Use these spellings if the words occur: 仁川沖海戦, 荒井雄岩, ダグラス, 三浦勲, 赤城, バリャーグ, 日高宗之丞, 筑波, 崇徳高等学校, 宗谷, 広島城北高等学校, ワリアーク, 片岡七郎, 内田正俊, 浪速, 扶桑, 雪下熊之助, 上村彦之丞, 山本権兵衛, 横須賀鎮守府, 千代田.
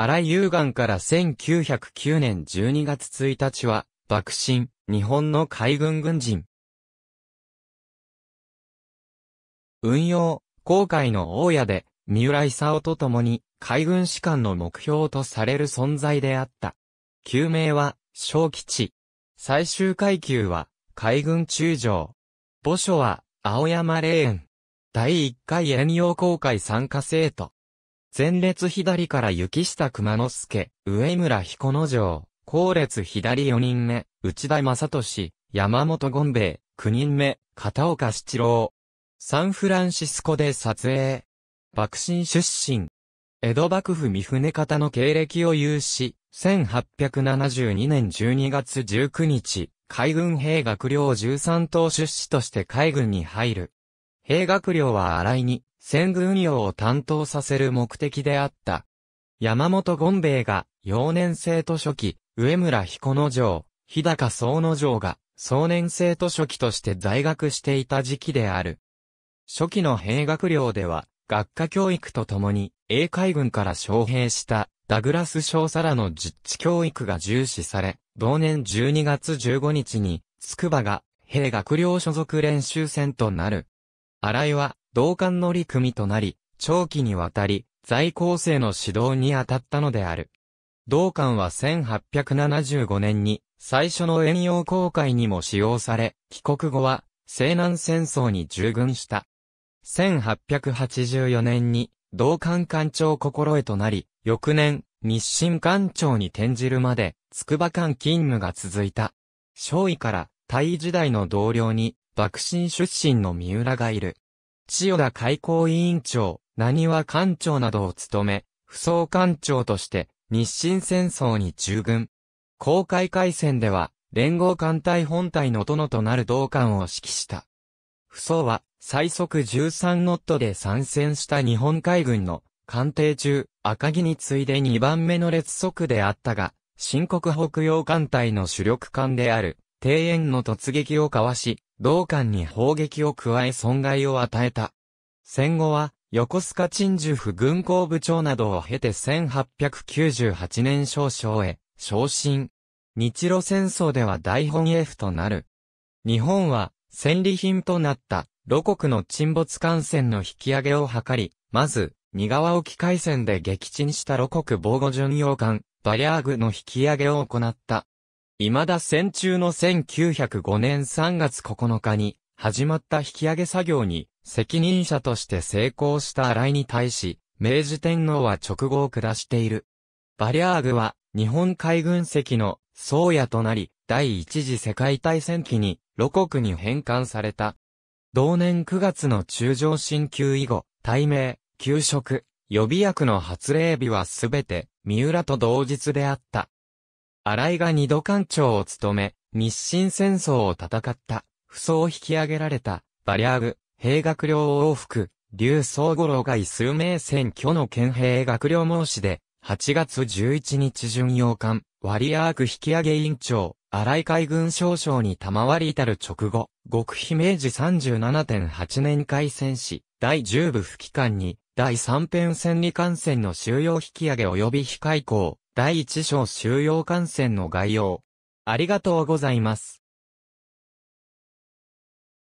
荒井雄岩から1909年12月1日は、幕臣、日本の海軍軍人。運用、航海の大家で、三浦勲と共に、海軍士官の目標とされる存在であった。旧名は、小吉。最終階級は、海軍中将。墓所は、青山霊園。第1回遠洋航海参加生徒。前列左から雪下熊之助、上村彦之丞、後列左4人目、内田正俊、山本権兵衛、9人目、片岡七郎。サンフランシスコで撮影。幕臣出身。江戸幕府御船方の経歴を有し、1872年12月19日、海軍兵学寮13等出士として海軍に入る。兵学寮は荒井に、戦軍運用を担当させる目的であった。山本権兵衛が、幼年生徒初期、上村彦之丞、日高宗之丞が、壮年生徒初期として在学していた時期である。初期の兵学寮では、学科教育とともに、英海軍から招聘した、ダグラス少佐らの実地教育が重視され、同年12月15日に、筑波が、兵学寮所属練習船となる。荒井は、同艦乗組となり、長期にわたり、在校生の指導に当たったのである。同艦は1875年に、最初の遠洋航海にも使用され、帰国後は、西南戦争に従軍した。1884年に、同艦艦長心得となり、翌年、日清艦長に転じるまで、筑波艦勤務が続いた。少尉から、大尉時代の同僚に、幕臣出身の三浦がいる。千代田海港委員長、浪速艦長などを務め、扶桑艦長として日清戦争に従軍。航海海戦では、連合艦隊本体の殿となる同艦を指揮した。扶桑は、最速13ノットで参戦した日本海軍の艦艇中、赤城に次いで2番目の列速であったが、新国北洋艦隊の主力艦である、庭園の突撃をかわし、同艦に砲撃を加え損害を与えた。戦後は、横須賀鎮守府軍工部長などを経て1898年少将へ、昇進。日露戦争では大本営となる。日本は、戦利品となった、露国の沈没艦船の引き上げを図り、まず、仁川沖海戦で撃沈した露国防護巡洋艦、バリャーグの引き上げを行った。未だ戦中の1905年3月9日に始まった引き上げ作業に責任者として成功した荒井に対し、明治天皇は勅語を下している。バリャーグは日本海軍籍の宗谷となり、第一次世界大戦期に露国に返還された。同年9月の中将進級以後、隊名、給食、予備役の発令日はすべて三浦と同日であった。荒井が二度艦長を務め、日清戦争を戦った、扶桑を引き上げられた、バリャーグ、兵学寮往復、劉宗五郎が異数名選挙の県兵学寮申しで、8月11日巡洋艦、ワリアーク引き上げ委員長、荒井海軍少将に賜り至る直後、極秘明治 37.8 年開戦し、第10部付艦に、第3編戦利艦船の収容引き上げ及び非開港。第1章収容艦船の概要。ありがとうございます。